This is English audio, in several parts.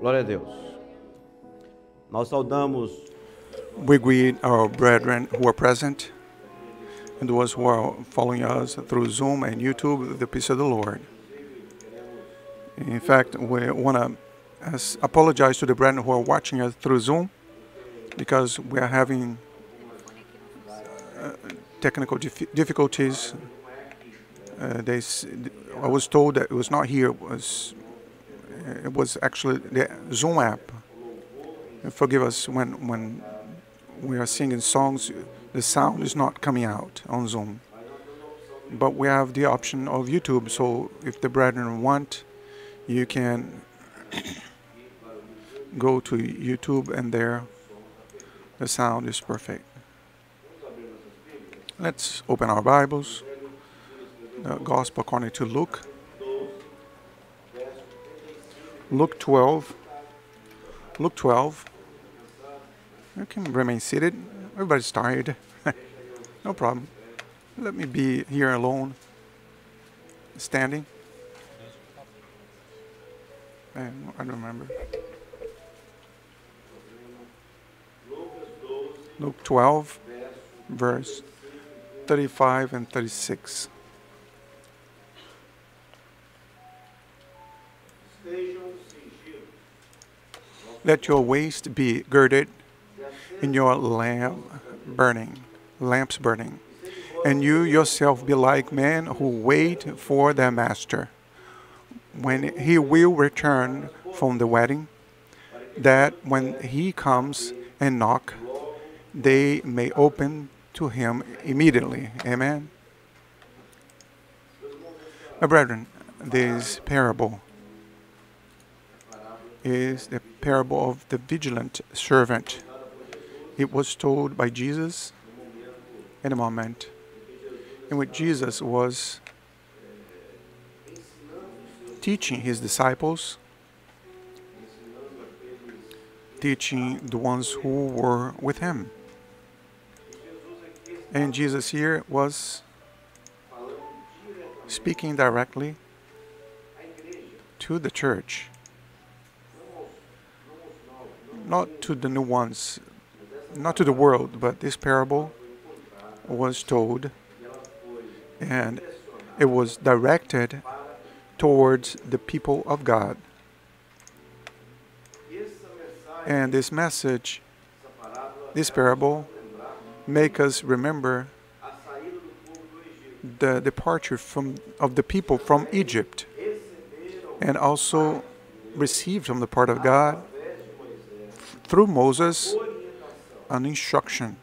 Glória a Deus. Nós saudamos. We greet our brethren who are present and those who are following us through Zoom and YouTube, the peace of the Lord. In fact, we want to apologize to the brethren who are watching us through Zoom because we are having technical difficulties. I was told that it was not here. It was actually the Zoom app. Forgive us when we are singing songs, the sound is not coming out on Zoom. But we have the option of YouTube, so if the brethren want, you can go to YouTube and there the sound is perfect. Let's open our Bibles. The Gospel according to Luke. Luke 12. You can remain seated. Everybody's tired. No problem. Let me be here alone, standing. I don't remember. Luke 12, verse 35 and 36. Let your waist be girded, and your lamps burning, and you yourself be like men who wait for their master, when he will return from the wedding, that when he comes and knock, they may open to him immediately. Amen. My brethren, this parable is the parable of the vigilant servant. It was told by Jesus in a moment in which Jesus was teaching his disciples, teaching the ones who were with him. And Jesus here was speaking directly to the church. Not to the new ones, not to the world, but this parable was told and it was directed towards the people of God. And this message, this parable, make us remember the departure of the people from Egypt, and also received from the part of God through Moses an instruction.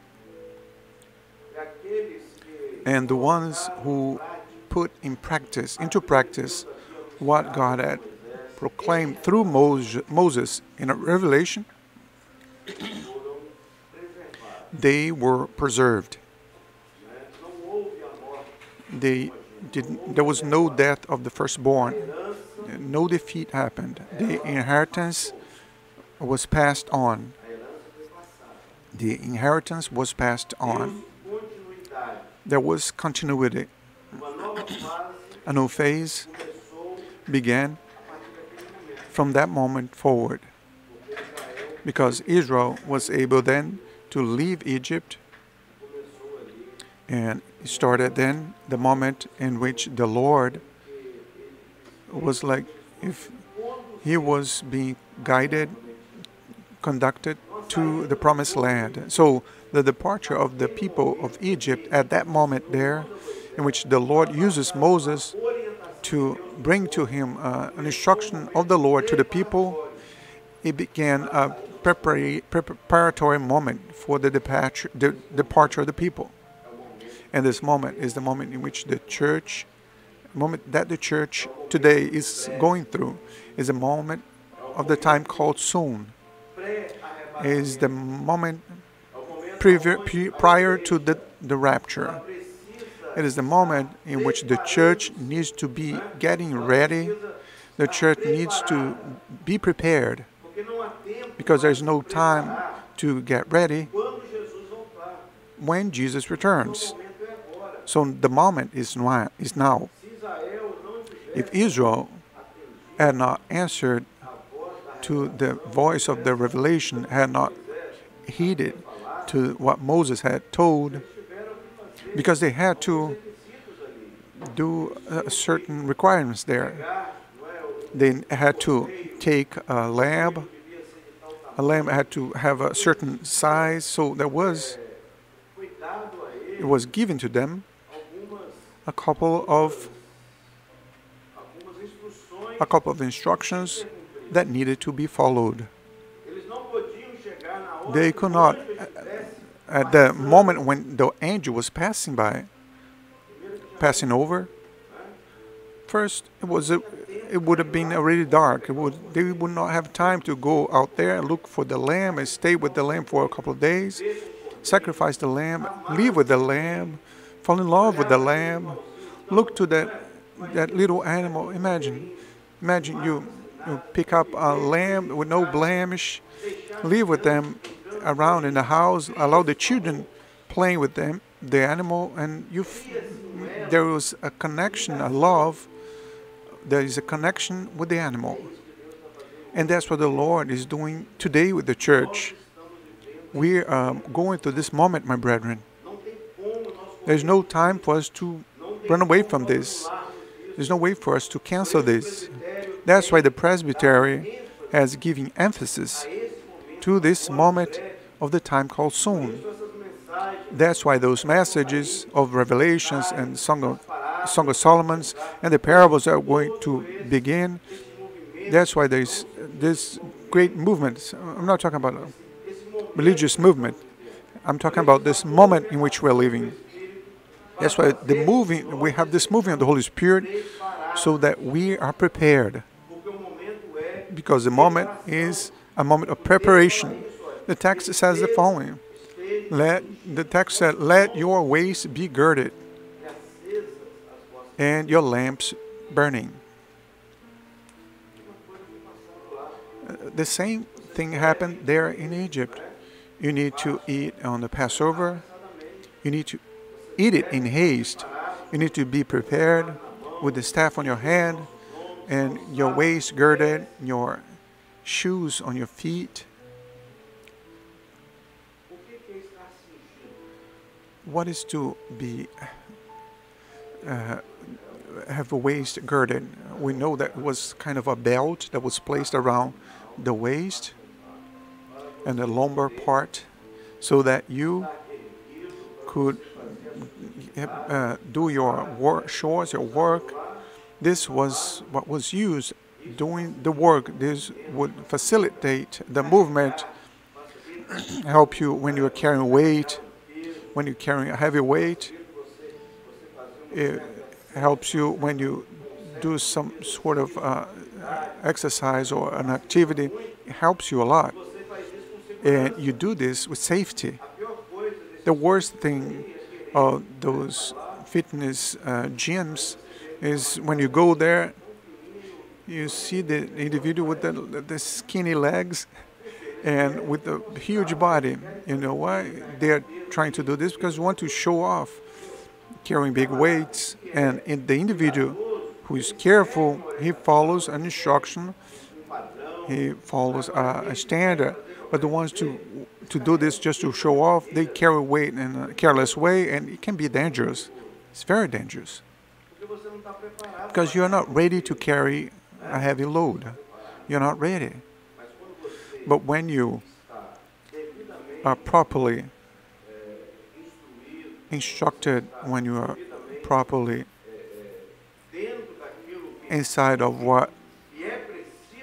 And the ones who put into practice what God had proclaimed through Moses in a revelation, they were preserved. There was no death of the firstborn. No defeat happened. The inheritance was passed on. There was continuity. A new phase began from that moment forward, because Israel was able then to leave Egypt, and started then the moment in which the Lord was like, if he was being guided, conducted to the promised land. So the departure of the people of Egypt at that moment there, in which the Lord uses Moses to bring to him an instruction of the Lord to the people, it began a preparatory moment for the departure of the people. And this moment is the moment in which the church today is going through, is a moment of the time called soon. Is the moment prior to the rapture. It is the moment in which the church needs to be getting ready. The church needs to be prepared, because there is no time to get ready when Jesus returns. So the moment is now. If Israel had not answered to the voice of the revelation, had not heeded to what Moses had told, because they had to do certain requirements there. They had to take a lamb. A lamb had to have a certain size, so there was, it was given to them a couple of instructions that needed to be followed. They could not, at the moment when the angel was passing over, first it would have been already dark. They would not have time to go out there and look for the lamb and stay with the lamb for a couple of days, sacrifice the lamb, live with the lamb, fall in love with the lamb, look to that little animal. Imagine you pick up a lamb with no blemish, live with them around in the house, allow the children playing with them, the animal, and there was a connection, a love. There is a connection with the animal. And that's what the Lord is doing today with the church. We are going through this moment, my brethren. There's no time for us to run away from this. There's no way for us to cancel this. That's why the presbytery has given emphasis to this moment of the time called soon. That's why those messages of Revelations and Song of Solomon's and the parables are going to begin. That's why there's this great movement. I'm not talking about a religious movement. I'm talking about this moment in which we're living. That's why we have this moving of the Holy Spirit, so that we are prepared. Because the moment is a moment of preparation. The text says the following. Let your waist be girded, and your lamps burning. The same thing happened there in Egypt. You need to eat on the Passover. You need to eat it in haste. You need to be prepared with the staff on your hand and your waist girded, your shoes on your feet. What is to be have a waist girded? We know that was kind of a belt that was placed around the waist and the lumbar part, so that you could do your chores, your work. This was what was used doing the work. This would facilitate the movement, help you when you are carrying weight, when you're carrying a heavy weight. It helps you when you do some sort of exercise or an activity. It helps you a lot. And you do this with safety. The worst thing of those fitness gyms is when you go there, you see the individual with the skinny legs and with a huge body. You know why they're trying to do this? Because you want to show off, carrying big weights. And the individual who is careful, he follows an instruction, he follows a standard. But the ones to do this just to show off, they carry weight in a careless way, and it can be dangerous. It's very dangerous, because you're not ready to carry a heavy load. You're not ready. But when you are properly instructed, when you are properly inside of what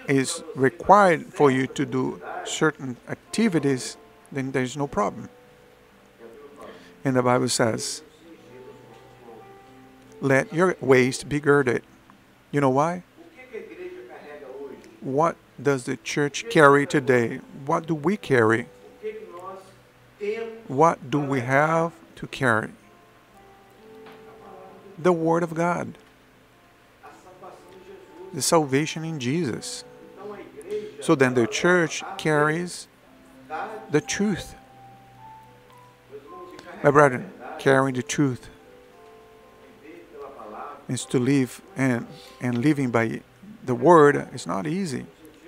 is required for you to do certain activities, then there's no problem. And the Bible says, let your waist be girded. You know why? What does the church carry today? What do we carry? What do we have to carry? The Word of God, the salvation in Jesus. So then the church carries the truth. My brethren, carrying the truth is to live, and living by the Word is not easy.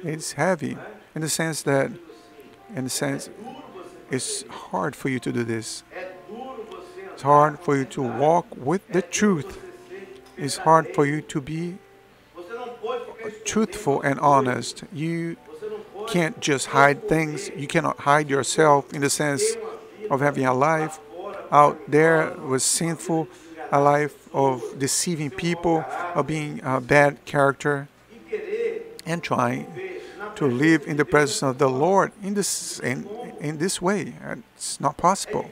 It's heavy in the sense that, it's hard for you to do this. It's hard for you to walk with the truth. It's hard for you to be truthful and honest. You can't just hide things. You cannot hide yourself in the sense of having a life out there was sinful, a life of deceiving people, of being a bad character, and trying to live in the presence of the Lord in this way. It's not possible.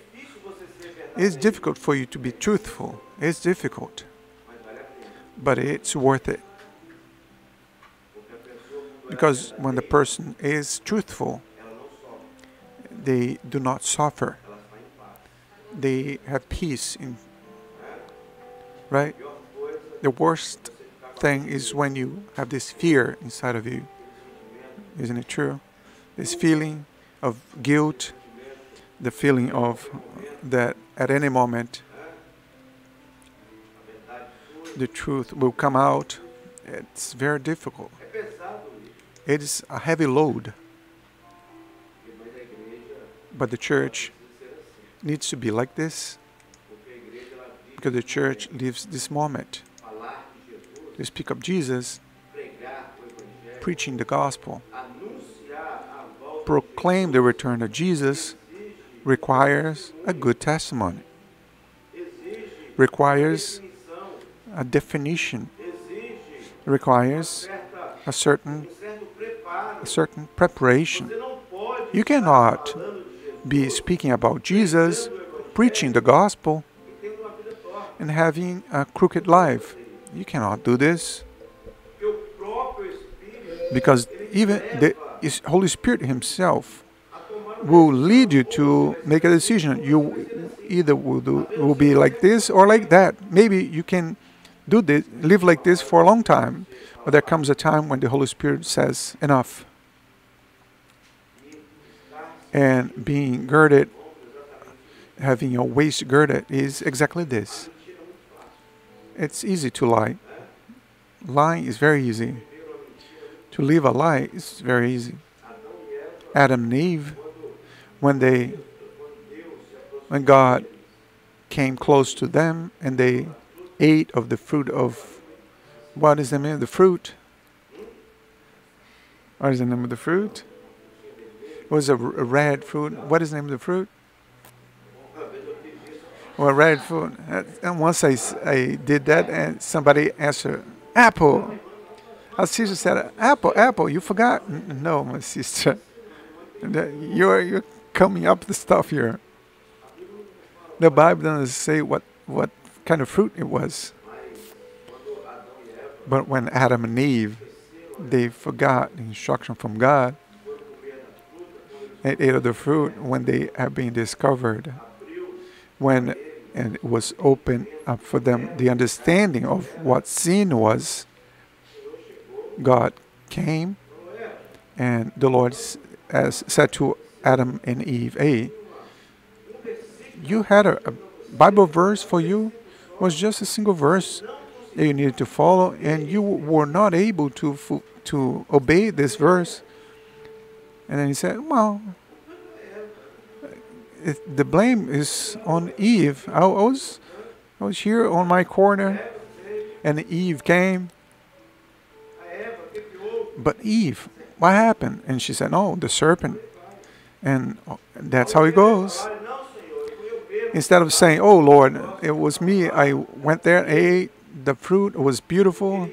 It's difficult for you to be truthful. It's difficult, but it's worth it. Because when the person is truthful, they do not suffer. They have peace. Right? The worst thing is when you have this fear inside of you. Isn't it true? This feeling of guilt, the feeling of that at any moment the truth will come out. It's very difficult. It is a heavy load. But the church needs to be like this, because the church lives this moment. To speak of Jesus, preaching the gospel, proclaim the return of Jesus, requires a good testimony, requires a definition, requires a certain preparation. You cannot be speaking about Jesus, preaching the gospel, and having a crooked life. You cannot do this, because even the Holy Spirit Himself will lead you to make a decision. You either will be like this or like that. Maybe you can do this, live like this for a long time, but there comes a time when the Holy Spirit says, enough. And being girded, having your waist girded, is exactly this. It's easy to lie. Lying is very easy. To live a lie is very easy. Adam and Eve, when God came close to them and they ate of the fruit of, what is the name of the fruit? What is the name of the fruit? It was a red fruit. What is the name of the fruit? Well, red fruit. And once I did that, and somebody answered, apple. Our sister said, apple, apple, you forgot. No, my sister. You're coming up the stuff here. The Bible doesn't say what kind of fruit it was. But when Adam and Eve, they forgot the instruction from God, they ate of the fruit when they had been discovered. And it was open up for them the understanding of what sin was. God came, and the Lord said to Adam and Eve, hey, you had a Bible verse for you, it was just a single verse that you needed to follow, and you were not able to obey this verse. And then he said, well, the blame is on Eve. I was here on my corner, and Eve came. But Eve, what happened? And she said, no, the serpent. And that's how it goes. Instead of saying, oh, Lord, it was me. I went there, ate the fruit. It was beautiful.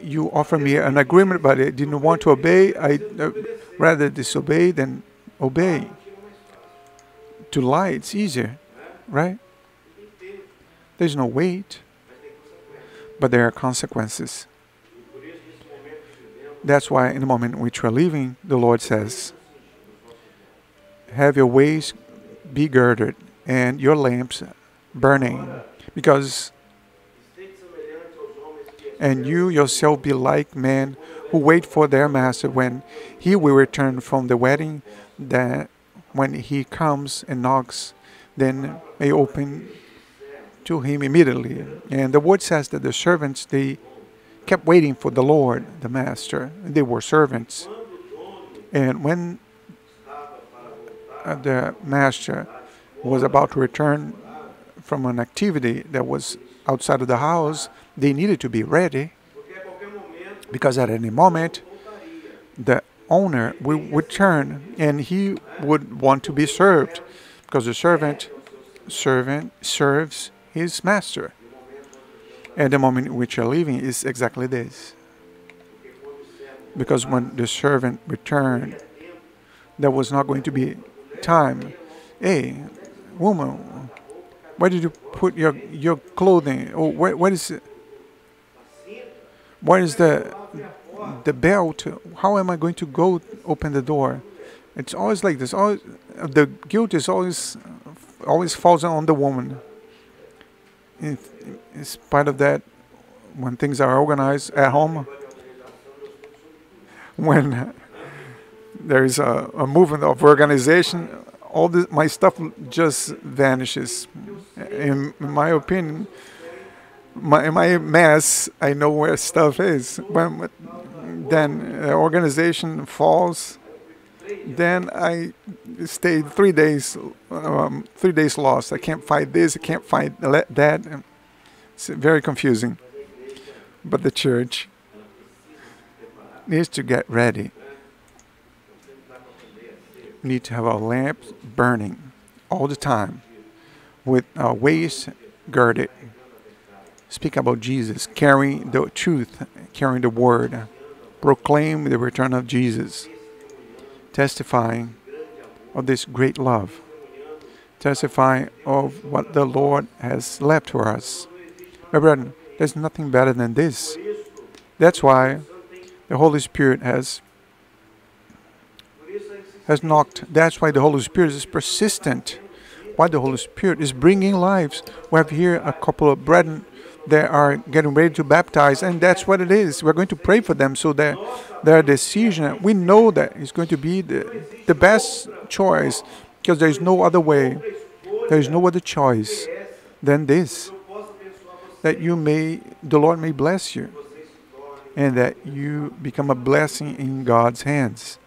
You offered me an agreement, but I didn't want to obey. I rather disobey than obey. To lie, it's easier, right? There's no weight. But there are consequences. That's why in the moment in which we're living, the Lord says, have your waist be girded and your lamps burning. Because, and you yourself be like men who wait for their master when he will return from the wedding, that when he comes and knocks, then they open to him immediately. And the word says that the servants, they kept waiting for the Lord, the master. They were servants. And when the master was about to return from an activity that was outside of the house, they needed to be ready, because at any moment the owner would turn and he would want to be served, because the servant serves his master. And the moment in which you're leaving is exactly this, because when the servant returned, there was not going to be time. Hey, woman, where did you put your clothing? Or where is the belt? How am I going to go open the door? It's always like this. Always, the guilt is always falls on the woman. In spite of that, when things are organized at home, when there is a movement of organization, all this, my stuff just vanishes. In my opinion, in my mess, I know where stuff is. When then organization falls, then I stayed 3 days, 3 days lost. I can't find this, I can't find that. It's very confusing. But the church needs to get ready. We need to have our lamps burning all the time, with our waist girded. Speak about Jesus, carrying the truth, carrying the word, proclaim the return of Jesus, testifying of this great love, testifying of what the Lord has left for us. My brethren, there's nothing better than this. That's why the Holy Spirit has knocked. That's why the Holy Spirit is persistent. Why the Holy Spirit is bringing lives. We have here a couple of brethren that are getting ready to baptize, and that's what it is. We're going to pray for them so that their decision, we know that it's going to be the best choice, because there's no other way. There's no other choice than this, that the Lord may bless you, and that you become a blessing in God's hands,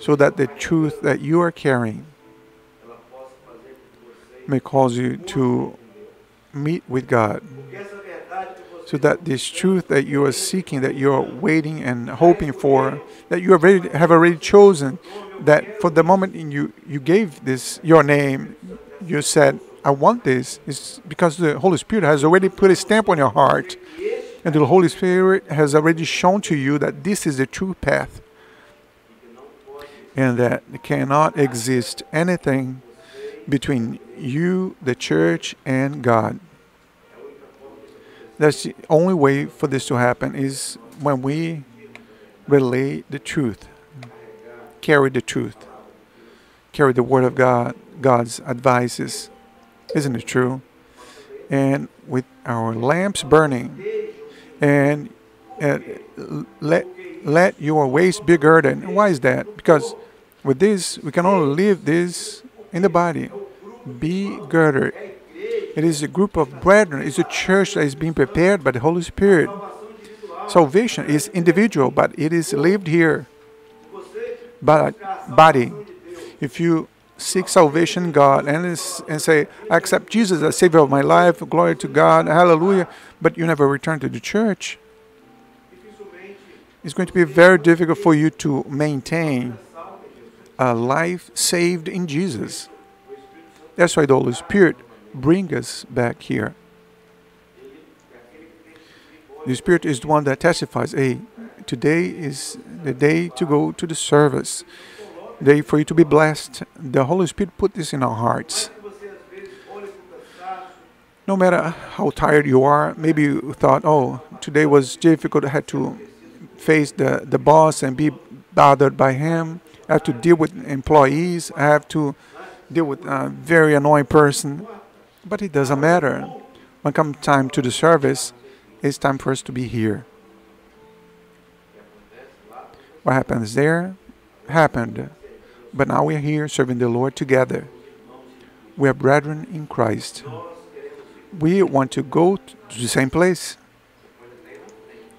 so that the truth that you are carrying may cause you to meet with God, so that this truth that you are seeking, that you are waiting and hoping for, that you have already chosen, that for the moment you gave this your name, you said, I want this, is because the Holy Spirit has already put a stamp on your heart, and the Holy Spirit has already shown to you that this is the true path, and that there cannot exist anything between you, the church, and God. That's the only way for this to happen, is when we relay the truth, carry the truth, carry the word of God, God's advices. Isn't it true? And with our lamps burning, and let your waist be girded. Why is that? Because with this, we can only live this in the body. Be girded. It is a group of brethren. It's a church that is being prepared by the Holy Spirit. Salvation is individual, but it is lived here. But body. If you seek salvation in God and say, I accept Jesus as Savior of my life, glory to God, hallelujah, but you never return to the church, it's going to be very difficult for you to maintain a life saved in Jesus. That's why the Holy Spirit brings us back here. The Spirit is the one that testifies, hey, today is the day to go to the service, day for you to be blessed. The Holy Spirit put this in our hearts. No matter how tired you are, maybe you thought, oh, today was difficult, I had to face the boss and be bothered by him. I have to deal with employees. I have to deal with a very annoying person. But it doesn't matter. When comes time to the service, it's time for us to be here. What happens there happened. But now we are here serving the Lord together. We are brethren in Christ. We want to go to the same place.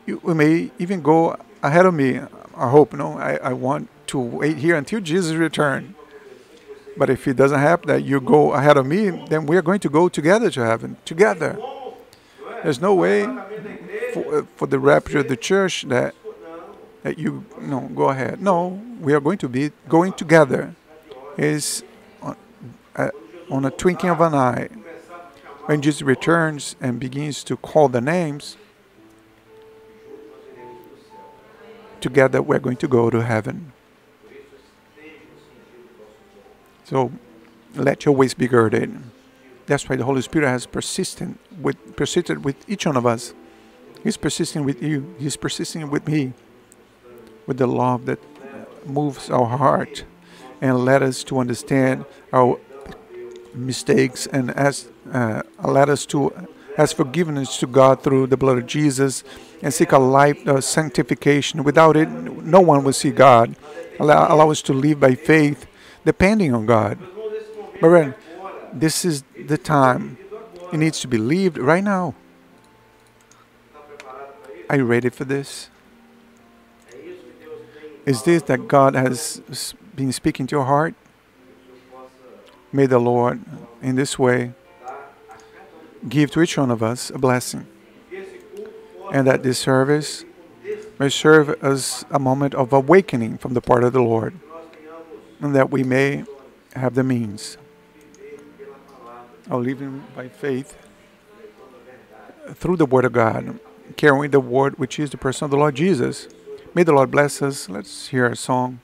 you may even go ahead of me. I hope, no, I want to wait here until Jesus' return. But if it doesn't happen, that you go ahead of me, then we are going to go together to heaven, together. There's no way for the rapture of the church that you, no, go ahead. No, we are going to be going together. It's on a twinkling of an eye. When Jesus returns and begins to call the names, together we're going to go to heaven. So let your ways be girded. That's why the Holy Spirit has persisted with each one of us. He's persisting with you. He's persisting with me, with the love that moves our heart and led us to understand our mistakes and led us to ask forgiveness to God through the blood of Jesus and seek a life of sanctification. Without it, no one will see God. Allow us to live by faith, depending on God. But right, this is the time. It needs to be lived right now. Are you ready for this? Is this that God has been speaking to your heart? May the Lord, in this way, give to each one of us a blessing. And that this service may serve as a moment of awakening from the part of the Lord. And that we may have the means of living by faith through the Word of God, carrying the Word, which is the person of the Lord Jesus. May the Lord bless us. Let's hear a song.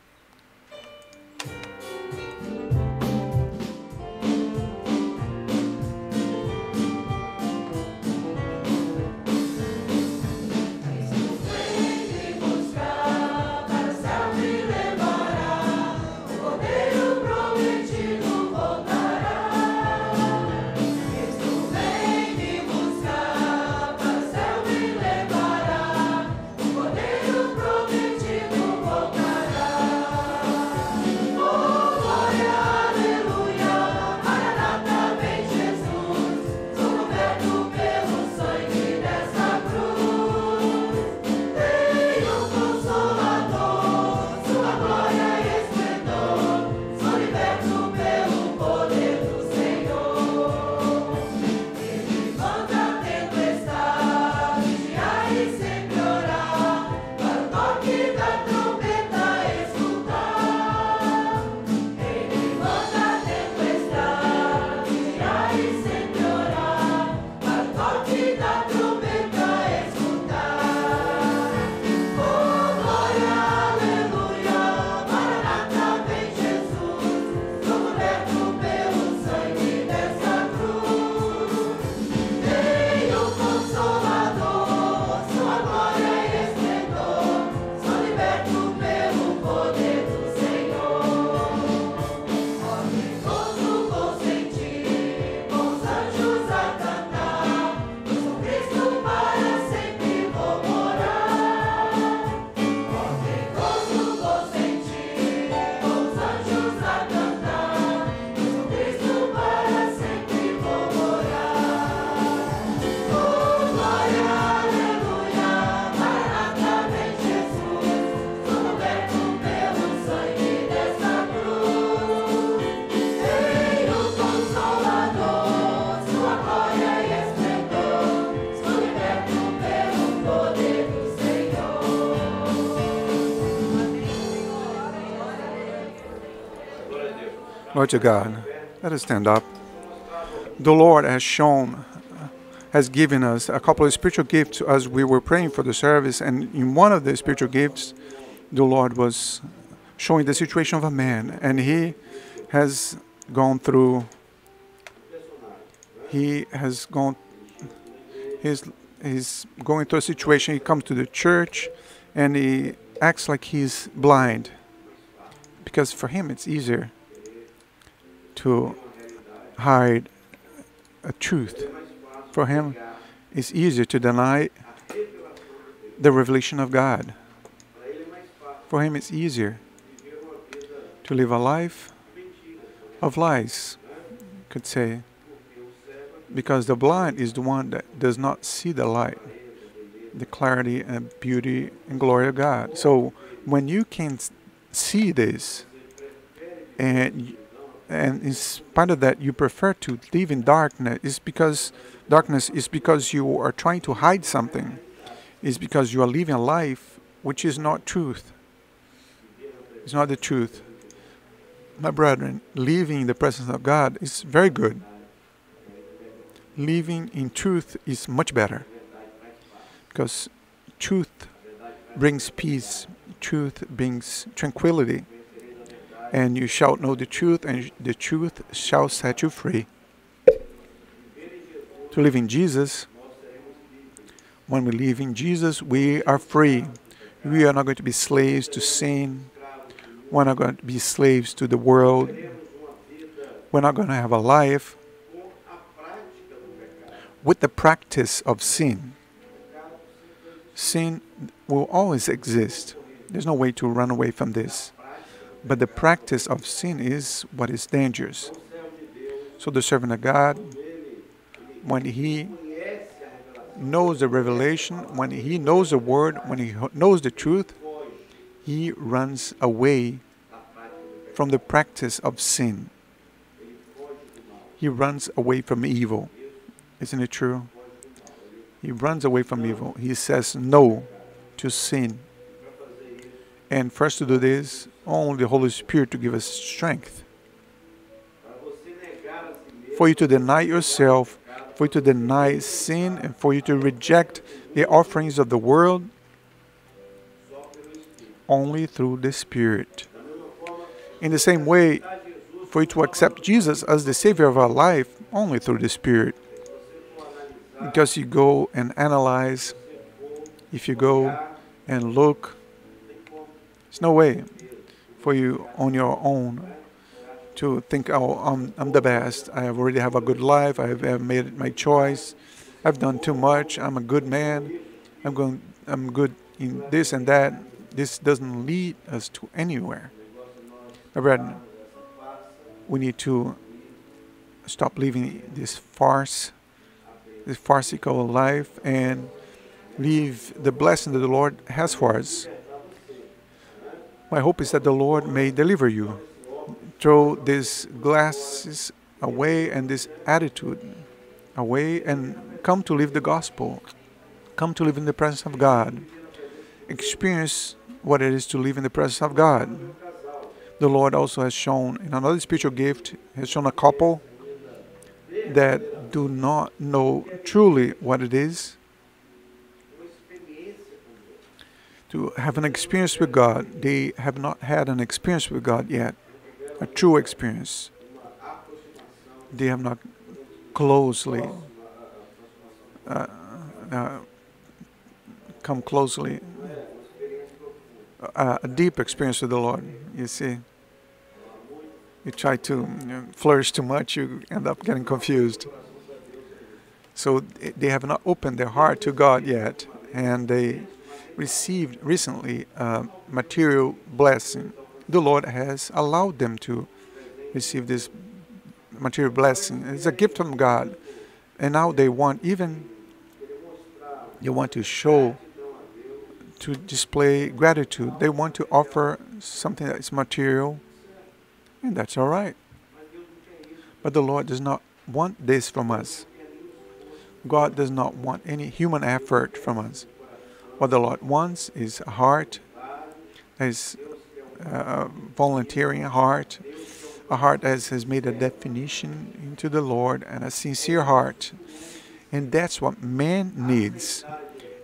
Lord to God, let us stand up. The Lord has given us a couple of spiritual gifts as we were praying for the service, and in one of the spiritual gifts, the Lord was showing the situation of a man, and he's going through a situation. He comes to the church and he acts like he's blind, because for him it's easier to hide a truth. For him, it's easier to deny the revelation of God. For him, it's easier to live a life of lies, you could say, because the blind is the one that does not see the light. the clarity and beauty and glory of God. So when you can see this, and in spite of that you prefer to live in darkness, is because darkness is because you are trying to hide something. It's because you are living a life which is not truth. It's not the truth. My brethren, living in the presence of God is very good. Living in truth is much better, because truth brings peace, truth brings tranquility. And you shall know the truth, and the truth shall set you free. To live in Jesus, when we live in Jesus, we are free. We are not going to be slaves to sin. We're not going to be slaves to the world. We're not going to have a life with the practice of sin. Sin will always exist. There's no way to run away from this. But the practice of sin is what is dangerous. So the servant of God, when he knows the revelation, when he knows the word, when he knows the truth, he runs away from the practice of sin. He runs away from evil. Isn't it true? He runs away from evil. He says no to sin. And for us to do this, only the Holy Spirit to give us strength. For you to deny yourself, for you to deny sin, and for you to reject the offerings of the world, only through the Spirit. In the same way, for you to accept Jesus as the Savior of our life, only through the Spirit. Because you go and analyze, if you go and look, there's no way for you on your own to think, oh, I'm the best, I already have a good life, I have made my choice, I've done too much, I'm a good man, I'm good in this and that. This doesn't lead us to anywhere. My brethren, we need to stop living this farce, this farcical life, and live the blessing that the Lord has for us. My hope is that the Lord may deliver you. Throw these glasses away and this attitude away, and come to live the gospel. Come to live in the presence of God. Experience what it is to live in the presence of God. The Lord also has shown, in another spiritual gift, has shown a couple that do not know truly what it is to have an experience with God. They have not had an experience with God yet, a true experience. They have not closely come closely, a deep experience with the Lord. You see, you try to flourish too much, you end up getting confused. So they have not opened their heart to God yet, and they received recently a material blessing. The Lord has allowed them to receive this material blessing. It's a gift from God, and now they want, even they want to show, to display gratitude. They want to offer something that is material, and that's all right. But the Lord does not want this from us. God does not want any human effort from us. What the Lord wants is a heart that is a volunteering heart, a heart that has made a definition into the Lord, and a sincere heart. And that's what man needs,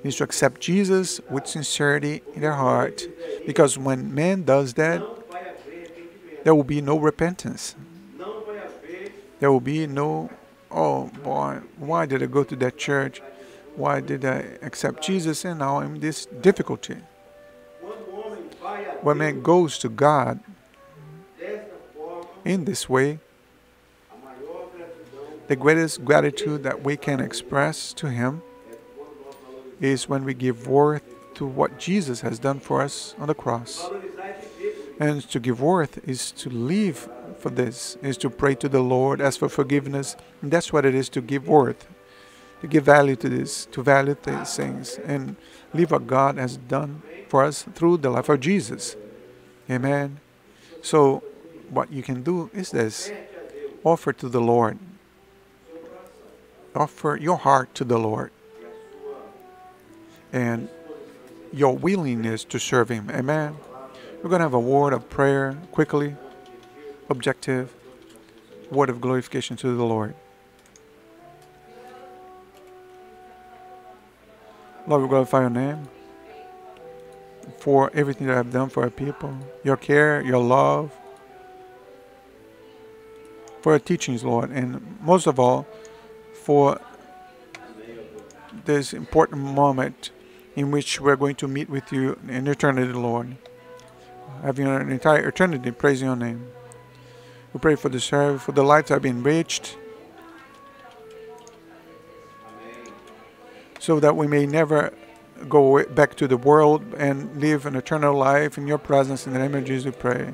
is to accept Jesus with sincerity in their heart. Because when man does that, there will be no repentance. There will be no, oh boy, why did I go to that church? Why did I accept Jesus and now I'm in this difficulty? When man goes to God in this way, the greatest gratitude that we can express to Him is when we give worth to what Jesus has done for us on the cross. And to give worth is to live for this, is to pray to the Lord, ask for forgiveness. And that's what it is to give worth. to give value to this, to value these things, and live what God has done for us through the life of Jesus. Amen. So what you can do is this: offer to the Lord. Offer your heart to the Lord and your willingness to serve Him. Amen. We're going to have a word of prayer quickly, objective, word of glorification to the Lord. Lord, we glorify your name for everything that I've done for our people, your care, your love, for your teachings, Lord, and most of all, for this important moment in which we're going to meet with you in eternity, Lord. Having an entire eternity praising your name. We pray for the service, for the lives that have been reached, so that we may never go back to the world and live an eternal life in your presence. In the name of Jesus, we pray.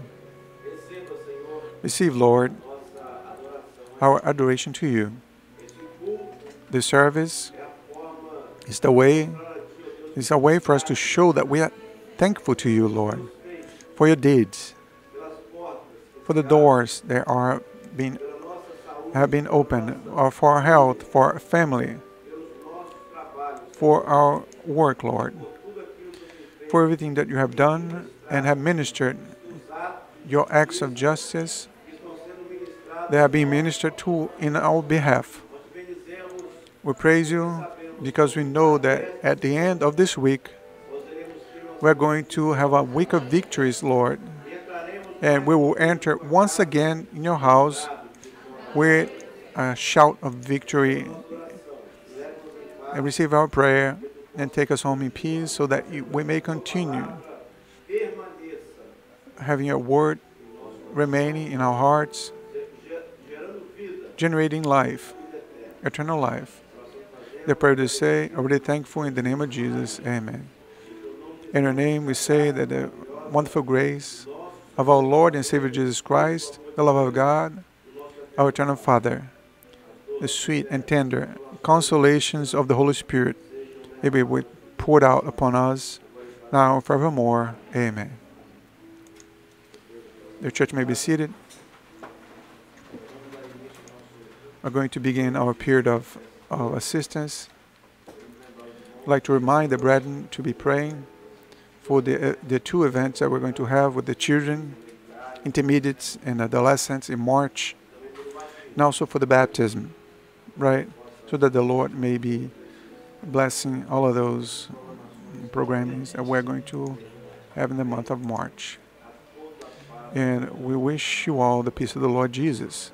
Receive, Lord, our adoration to you. This service is the way, it's a way for us to show that we are thankful to you, Lord, for your deeds, for the doors that are have been opened, or for our health, for our family, for our work, Lord, for everything that you have done and have ministered, your acts of justice that have been ministered to in our behalf. We praise you because we know that at the end of this week, we're going to have a week of victories, Lord, and we will enter once again in your house with a shout of victory. And receive our prayer and take us home in peace, so that we may continue having your word remaining in our hearts, generating life, eternal life. The prayer to say, already thankful in the name of Jesus. Amen. In your name we say that the wonderful grace of our Lord and Savior Jesus Christ, the love of God, our eternal Father, the sweet and tender consolations of the Holy Spirit may be poured out upon us now and forevermore. Amen. The church may be seated. We're going to begin our period of assistance. I'd like to remind the brethren to be praying for the two events that we're going to have with the children, intermediates and adolescents in March, and also for the baptism, right? So that the Lord may be blessing all of those programmings that we're going to have in the month of March. And we wish you all the peace of the Lord Jesus.